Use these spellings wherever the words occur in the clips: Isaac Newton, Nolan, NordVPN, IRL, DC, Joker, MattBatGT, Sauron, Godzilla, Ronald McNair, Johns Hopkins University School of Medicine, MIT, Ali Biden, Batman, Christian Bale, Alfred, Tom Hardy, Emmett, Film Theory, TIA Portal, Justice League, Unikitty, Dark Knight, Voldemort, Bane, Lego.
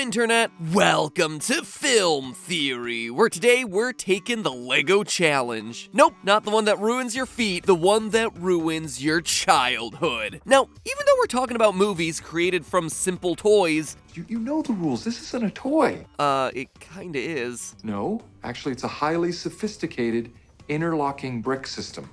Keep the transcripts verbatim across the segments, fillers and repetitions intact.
Internet! Welcome to Film Theory, where today we're taking the Lego challenge. Nope, not the one that ruins your feet, the one that ruins your childhood. Now, even though we're talking about movies created from simple toys, You, you know the rules. This isn't a toy. Uh, it kinda is. No, actually it's a highly sophisticated interlocking brick system.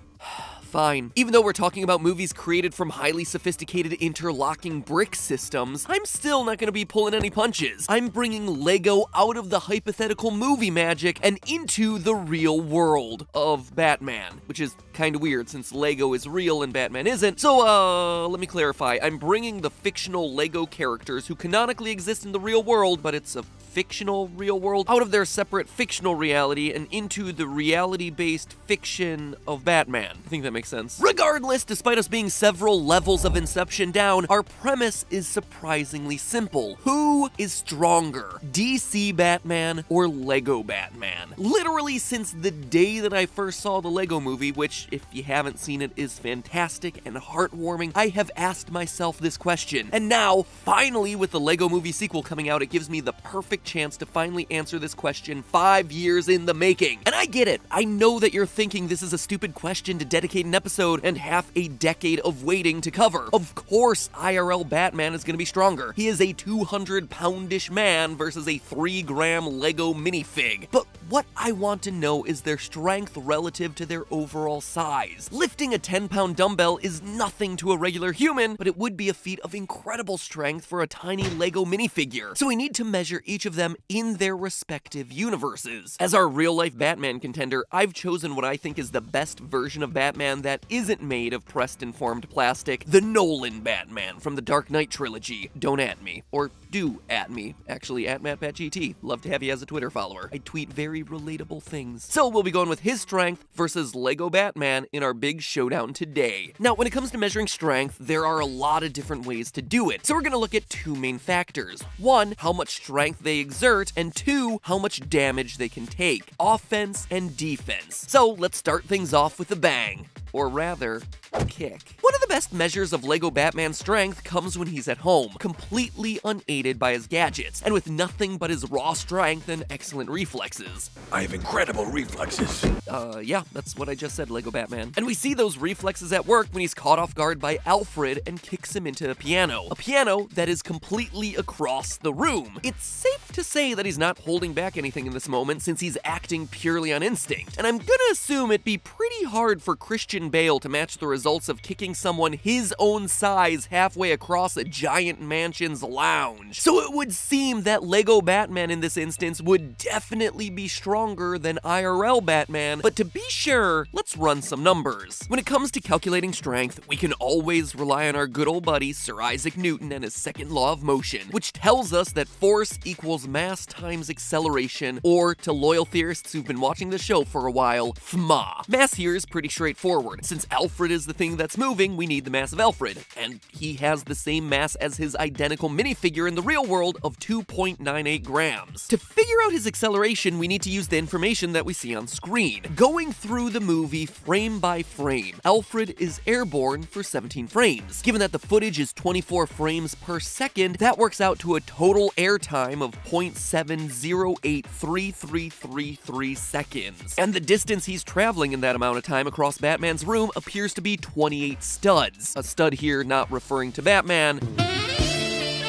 Fine. Even though we're talking about movies created from highly sophisticated interlocking brick systems, I'm still not gonna be pulling any punches. I'm bringing Lego out of the hypothetical movie magic and into the real world of Batman, which is kinda weird since Lego is real and Batman isn't. So, uh, let me clarify. I'm bringing the fictional Lego characters who canonically exist in the real world, but it's a fictional real world, out of their separate fictional reality and into the reality-based fiction of Batman. I think that makes sense. Regardless, despite us being several levels of inception down, our premise is surprisingly simple. Who is stronger, D C Batman or Lego Batman? Literally since the day that I first saw the Lego movie, which, if you haven't seen it, is fantastic and heartwarming, I have asked myself this question. And now, finally, with the Lego movie sequel coming out, it gives me the perfect chance to finally answer this question five years in the making. And I get it. I know that you're thinking this is a stupid question to dedicate an episode and half a decade of waiting to cover. Of course, I R L Batman is gonna be stronger. He is a two hundred poundish man versus a three gram Lego minifig. But what I want to know is their strength relative to their overall size. Lifting a ten pound dumbbell is nothing to a regular human, but it would be a feat of incredible strength for a tiny Lego minifigure. So we need to measure each of them in their respective universes. As our real-life Batman contender, I've chosen what I think is the best version of Batman that isn't made of pressed-informed plastic, the Nolan Batman from the Dark Knight trilogy. Don't at me. Or do at me. Actually, at MattBatGT. Love to have you as a Twitter follower. I tweet very relatable things. So we'll be going with his strength versus Lego Batman in our big showdown today. Now, when it comes to measuring strength, there are a lot of different ways to do it. So we're gonna look at two main factors. One, how much strength they exert, and two, how much damage they can take. Offense and defense. So let's start things off with a bang. Or rather, kick. One of the best measures of Lego Batman's strength comes when he's at home, completely unaided by his gadgets, and with nothing but his raw strength and excellent reflexes. I have incredible reflexes. Uh, yeah, that's what I just said, Lego Batman. And we see those reflexes at work when he's caught off guard by Alfred and kicks him into a piano. A piano that is completely across the room. It's safe to say that he's not holding back anything in this moment since he's acting purely on instinct, and I'm gonna assume it'd be pretty hard for Christian Bale to match the results of kicking someone his own size halfway across a giant mansion's lounge. So it would seem that Lego Batman in this instance would definitely be stronger than I R L Batman, but to be sure, let's run some numbers. When it comes to calculating strength, we can always rely on our good old buddy Sir Isaac Newton and his second law of motion, which tells us that force equals mass times acceleration, or to loyal theorists who've been watching the show for a while, F M A. Mass here is pretty straightforward. Since Alfred is the thing that's moving, we need the mass of Alfred, and he has the same mass as his identical minifigure in the real world of two point nine eight grams. To figure out his acceleration, we need to use the information that we see on screen. Going through the movie frame by frame, Alfred is airborne for seventeen frames. Given that the footage is twenty-four frames per second, that works out to a total air time of zero point seven zero eight three three three three seconds. And the distance he's traveling in that amount of time across Batman's room appears to be twenty-eight studs. A stud here not referring to Batman,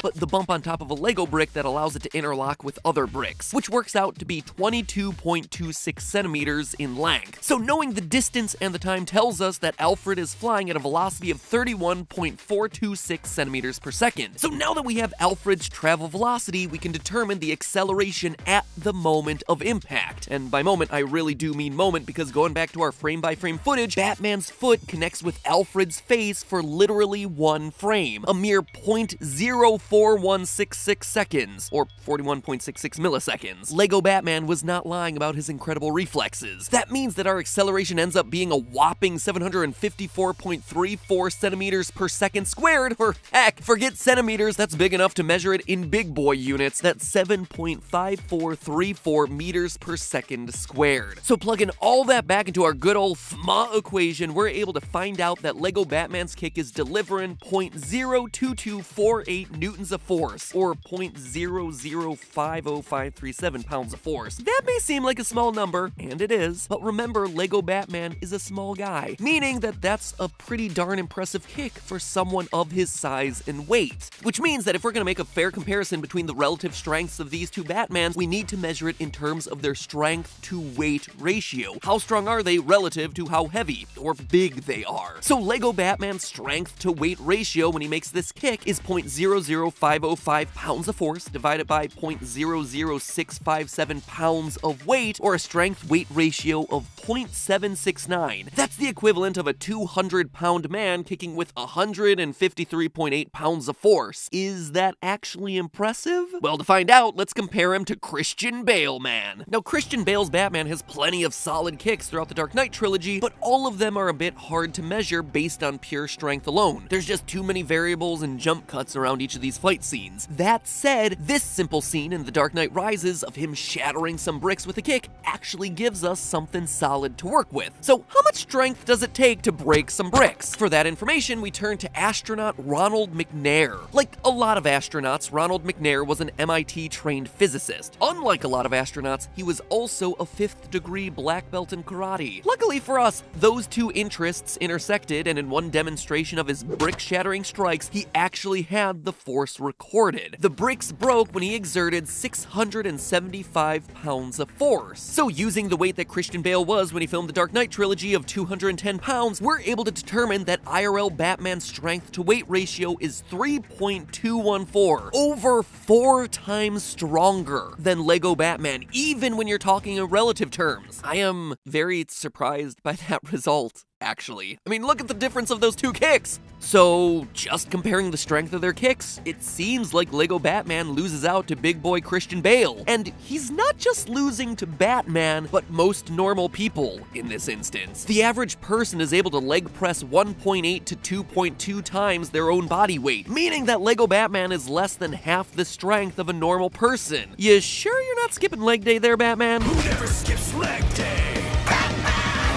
but the bump on top of a Lego brick that allows it to interlock with other bricks, which works out to be twenty-two point two six centimeters in length. So knowing the distance and the time tells us that Alfred is flying at a velocity of thirty-one point four two six centimeters per second. So now that we have Alfred's travel velocity, we can determine the acceleration at the moment of impact. And by moment, I really do mean moment, because going back to our frame-by-frame footage, Batman's foot connects with Alfred's face for literally one frame, a mere zero point zero four one six six seconds, or forty-one point six six milliseconds. Lego Batman was not lying about his incredible reflexes. That means that our acceleration ends up being a whopping seven hundred fifty-four point three four centimeters per second squared, or heck, forget centimeters, that's big enough to measure it in big boy units, that's seven point five four three four meters per second squared. So plugging all that back into our good old F M A equation, we're able to find out that Lego Batman's kick is delivering point zero two two four eight newtons newtons of force, or zero point zero zero five zero five three seven pounds of force. That may seem like a small number, and it is, but remember, Lego Batman is a small guy, meaning that that's a pretty darn impressive kick for someone of his size and weight. Which means that if we're gonna make a fair comparison between the relative strengths of these two Batmans, we need to measure it in terms of their strength to weight ratio. How strong are they relative to how heavy or big they are? So Lego Batman's strength to weight ratio when he makes this kick is zero point zero zero five zero five pounds of force divided by zero point zero zero six five seven pounds of weight, or a strength weight ratio of zero point seven six nine. That's the equivalent of a two hundred pound man kicking with one hundred fifty-three point eight pounds of force. Is that actually impressive? Well, to find out, let's compare him to Christian Bale Man. Now, Christian Bale's Batman has plenty of solid kicks throughout the Dark Knight trilogy, but all of them are a bit hard to measure based on pure strength alone. There's just too many variables and jump cuts around each of these fight scenes. That said, this simple scene in The Dark Knight Rises of him shattering some bricks with a kick actually gives us something solid to work with. So how much strength does it take to break some bricks? For that information, we turn to astronaut Ronald McNair. Like a lot of astronauts, Ronald McNair was an M I T trained physicist. Unlike a lot of astronauts, he was also a fifth degree black belt in karate. Luckily for us, those two interests intersected, and in one demonstration of his brick shattering strikes, he actually had the force recorded. The bricks broke when he exerted six hundred seventy-five pounds of force. So using the weight that Christian Bale was when he filmed the Dark Knight trilogy of two hundred ten pounds, we're able to determine that I R L Batman's strength to weight ratio is three point two one four, over four times stronger than Lego Batman, even when you're talking in relative terms. I am very surprised by that result. Actually. I mean, look at the difference of those two kicks! So, just comparing the strength of their kicks, it seems like Lego Batman loses out to big boy Christian Bale. And he's not just losing to Batman, but most normal people in this instance. The average person is able to leg press one point eight to two point two times their own body weight, meaning that Lego Batman is less than half the strength of a normal person. You sure you're not skipping leg day there, Batman? Who never skips leg day?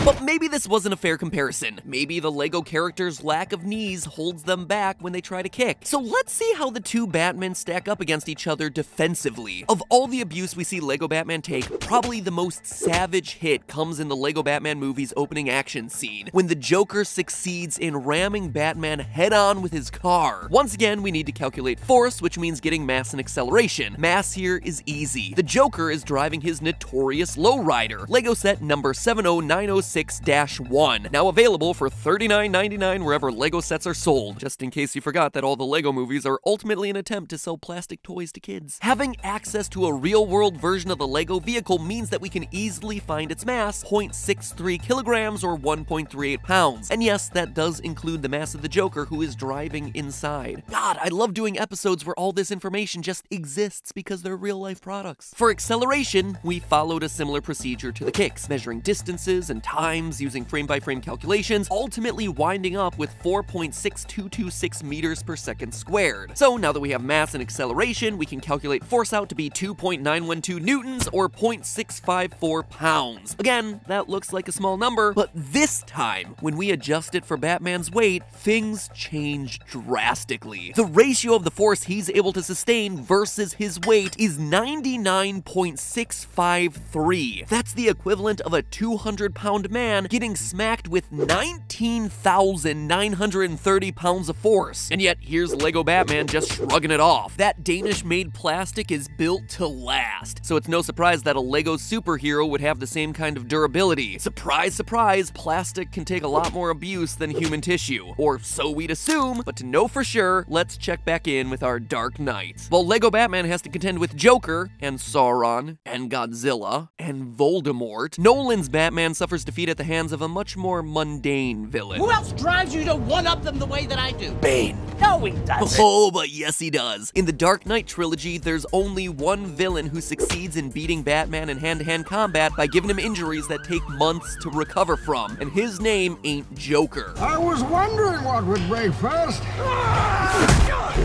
But maybe this wasn't a fair comparison. Maybe the Lego character's lack of knees holds them back when they try to kick. So let's see how the two Batmen stack up against each other defensively. Of all the abuse we see Lego Batman take, probably the most savage hit comes in the Lego Batman movie's opening action scene, when the Joker succeeds in ramming Batman head-on with his car. Once again, we need to calculate force, which means getting mass and acceleration. Mass here is easy. The Joker is driving his notorious lowrider, Lego set number seven oh nine oh six dash one, now available for thirty-nine ninety-nine wherever Lego sets are sold, just in case you forgot that all the Lego movies are ultimately an attempt to sell plastic toys to kids. Having access to a real-world version of the Lego vehicle means that we can easily find its mass, zero point six three kilograms or one point three eight pounds. And yes, that does include the mass of the Joker, who is driving inside. God, I love doing episodes where all this information just exists because they're real-life products. For acceleration, we followed a similar procedure to the kicks, measuring distances and times. times using frame-by-frame calculations, ultimately winding up with four point six two two six meters per second squared. So now that we have mass and acceleration, we can calculate force out to be two point nine one two newtons or zero point six five four pounds. Again, that looks like a small number, but this time, when we adjust it for Batman's weight, things change drastically. The ratio of the force he's able to sustain versus his weight is ninety-nine point six five three. That's the equivalent of a two hundred pound man getting smacked with nineteen thousand nine hundred thirty pounds of force. And yet, here's Lego Batman just shrugging it off. That Danish-made plastic is built to last, so it's no surprise that a Lego superhero would have the same kind of durability. Surprise, surprise, plastic can take a lot more abuse than human tissue, or so we'd assume, but to know for sure, let's check back in with our Dark Knight. Well, Lego Batman has to contend with Joker, and Sauron, and Godzilla, and Voldemort. Nolan's Batman suffers defeat at the hands of a much more mundane villain. Who else drives you to one-up them the way that I do? Bane. No, he doesn't. Oh, but yes, he does. In the Dark Knight trilogy, there's only one villain who succeeds in beating Batman in hand-to-hand combat by giving him injuries that take months to recover from, and his name ain't Joker. I was wondering what would break first.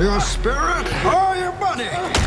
Your spirit or your money?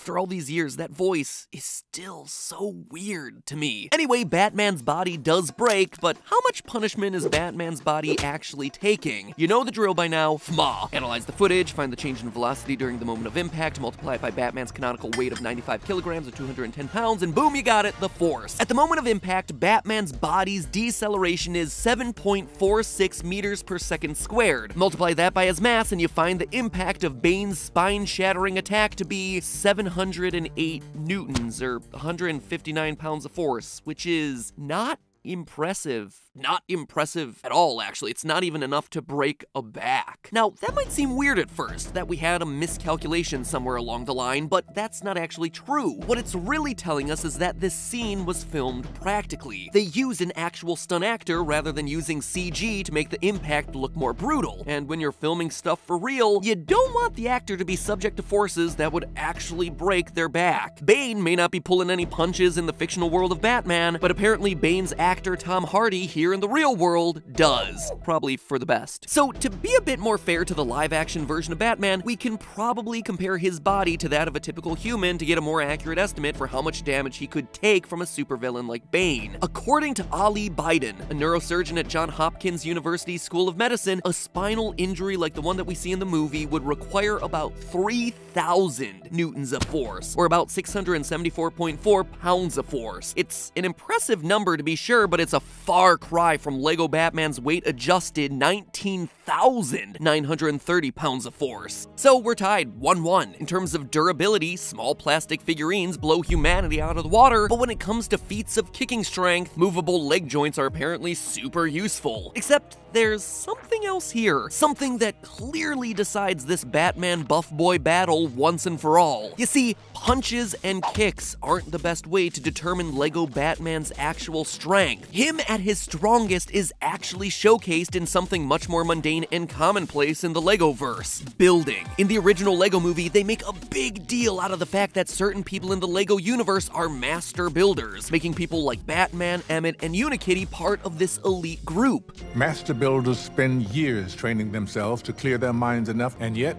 after all these years, that voice is still so weird to me. Anyway, Batman's body does break, but how much punishment is Batman's body actually taking? You know the drill by now, F M A. Analyze the footage, find the change in velocity during the moment of impact, multiply it by Batman's canonical weight of ninety-five kilograms or two hundred ten pounds, and boom, you got it, the force. At the moment of impact, Batman's body's deceleration is seven point four six meters per second squared. Multiply that by his mass and you find the impact of Bane's spine-shattering attack to be seven hundred eight newtons or one hundred fifty-nine pounds of force, which is not impressive. Not impressive at all, actually. It's not even enough to break a back. Now, that might seem weird at first, that we had a miscalculation somewhere along the line, but that's not actually true. What it's really telling us is that this scene was filmed practically. They used an actual stunt actor rather than using C G to make the impact look more brutal. And when you're filming stuff for real, you don't want the actor to be subject to forces that would actually break their back. Bane may not be pulling any punches in the fictional world of Batman, but apparently Bane's actor Tom Hardy here in the real world does. Probably for the best. So to be a bit more fair to the live action version of Batman, we can probably compare his body to that of a typical human to get a more accurate estimate for how much damage he could take from a supervillain like Bane. According to Ali Biden, a neurosurgeon at Johns Hopkins University School of Medicine, a spinal injury like the one that we see in the movie would require about three thousand newtons of force, or about six hundred seventy-four point four pounds of force. It's an impressive number to be sure, but it's a far cry from Lego Batman's weight-adjusted nineteen thousand nine hundred thirty pounds of force. So we're tied one one. In terms of durability, small plastic figurines blow humanity out of the water, but when it comes to feats of kicking strength, movable leg joints are apparently super useful. Except there's something else here. Something that clearly decides this Batman buff boy battle once and for all. You see, punches and kicks aren't the best way to determine Lego Batman's actual strength. Him at his strongest is actually showcased in something much more mundane and commonplace in the Legoverse: building. In the original Lego movie, they make a big deal out of the fact that certain people in the Lego universe are master builders, making people like Batman, Emmett, and Unikitty part of this elite group. Master builders spend years training themselves to clear their minds enough, and yet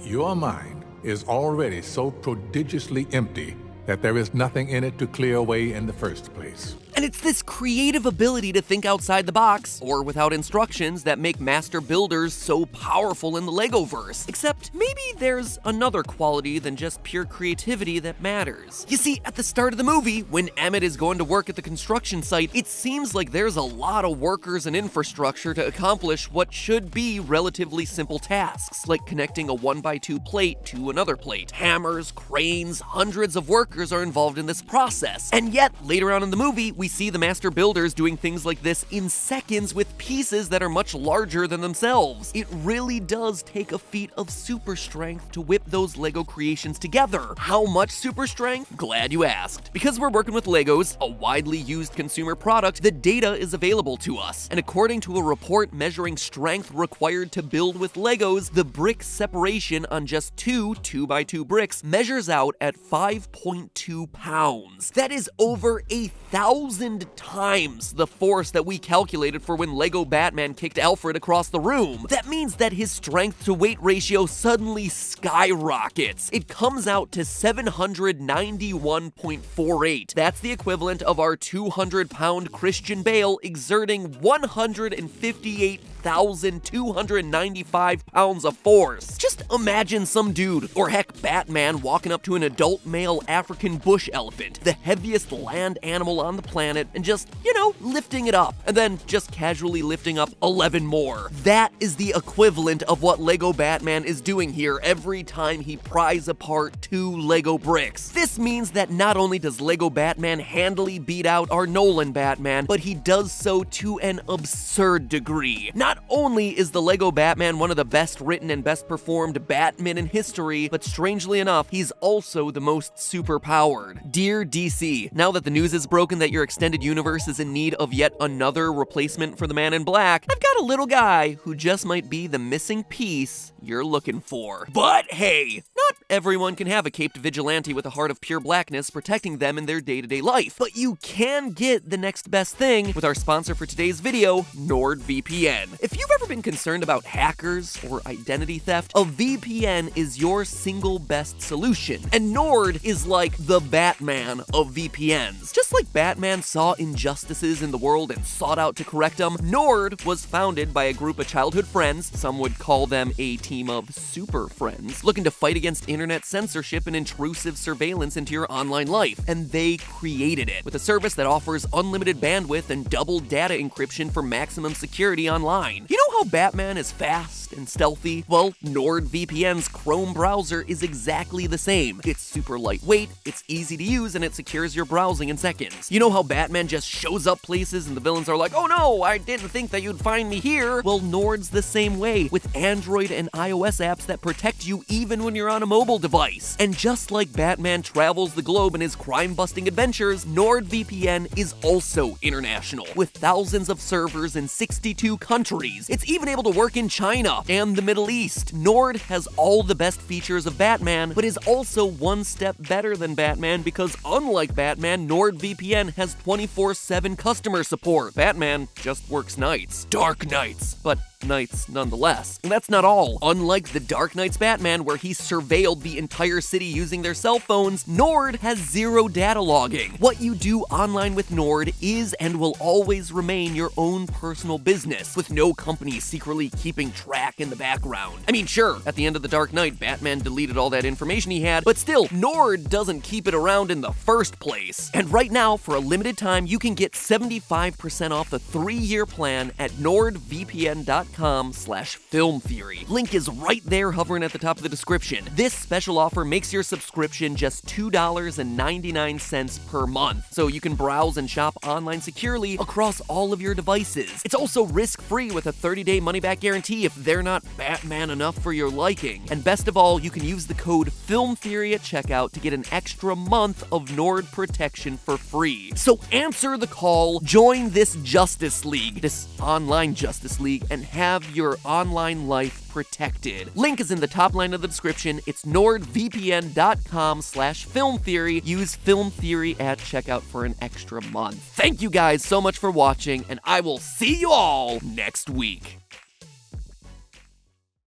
your mind is already so prodigiously empty that there is nothing in it to clear away in the first place. And it's this creative ability to think outside the box, or without instructions, that make master builders so powerful in the Legoverse. Except maybe there's another quality than just pure creativity that matters. You see, at the start of the movie, when Emmett is going to work at the construction site, it seems like there's a lot of workers and infrastructure to accomplish what should be relatively simple tasks, like connecting a one by two plate to another plate. Hammers, cranes, hundreds of workers are involved in this process. And yet, later on in the movie, we We see the master builders doing things like this in seconds with pieces that are much larger than themselves. It really does take a feat of super strength to whip those Lego creations together. How much super strength? Glad you asked. Because we're working with Legos, a widely used consumer product, the data is available to us. And according to a report measuring strength required to build with Legos, the brick separation on just two 2x2 bricks measures out at five point two pounds. That is over a thousand times the force that we calculated for when Lego Batman kicked Alfred across the room. That means that his strength to weight ratio suddenly skyrockets. It comes out to seven hundred ninety-one point four eight. That's the equivalent of our two hundred pound Christian Bale exerting one hundred fifty-eight thousand two hundred ninety-five pounds of force. Just imagine some dude, or heck, Batman, walking up to an adult male African bush elephant, the heaviest land animal on the planet, and just, you know, lifting it up, and then just casually lifting up eleven more. That is the equivalent of what Lego Batman is doing here every time he pries apart two Lego bricks. This means that not only does Lego Batman handily beat out our Nolan Batman, but he does so to an absurd degree. Not Not only is the Lego Batman one of the best written and best performed Batman in history, but strangely enough, he's also the most superpowered. Dear D C, now that the news is broken that your extended universe is in need of yet another replacement for the Man in Black, I've got a little guy who just might be the missing piece you're looking for. But hey, not everyone can have a caped vigilante with a heart of pure blackness protecting them in their day-to-day life, but you can get the next best thing with our sponsor for today's video, NordVPN. If you've ever been concerned about hackers or identity theft, a V P N is your single best solution, and Nord is like the Batman of V P Ns. Just like Batman saw injustices in the world and sought out to correct them, Nord was founded by a group of childhood friends, some would call them a team of super friends, looking to fight against internet censorship and intrusive surveillance into your online life, and they created it with a service that offers unlimited bandwidth and double data encryption for maximum security online. You know how Batman is fast and stealthy? Well, NordVPN's Chrome browser is exactly the same. It's super lightweight, it's easy to use, and it secures your browsing in seconds. You know how Batman just shows up places and the villains are like, oh no, I didn't think that you'd find me here? Well, Nord's the same way, with Android and iOS apps that protect you even when you're on a mobile device. And just like Batman travels the globe in his crime-busting adventures, NordVPN is also international, with thousands of servers in sixty-two countries. It's even able to work in China and the Middle East. Nord has all the best features of Batman, but is also one step better than Batman because, unlike Batman, NordVPN has twenty-four seven customer support. Batman just works nights. Dark nights. But nights nonetheless. And that's not all. Unlike the Dark Knight's Batman, where he surveilled the entire city using their cell phones, Nord has zero data logging. What you do online with Nord is and will always remain your own personal business, with no company secretly keeping track in the background. I mean, sure, at the end of the Dark Knight, Batman deleted all that information he had, but still, Nord doesn't keep it around in the first place. And right now, for a limited time, you can get seventy-five percent off the three-year plan at nord v p n dot com. slash film theory. Link is right there hovering at the top of the description. This special offer makes your subscription just two dollars and ninety-nine cents per month, so you can browse and shop online securely across all of your devices. It's also risk-free with a thirty-day money-back guarantee if they're not Batman enough for your liking. And best of all, you can use the code FILMTHEORY at checkout to get an extra month of Nord protection for free. So answer the call, join this Justice League, this online Justice League, and have Have your online life protected. Link is in the top line of the description. It's nord v p n dot com slash film theory. Use film theory at checkout for an extra month. Thank you guys so much for watching, and I will see you all next week.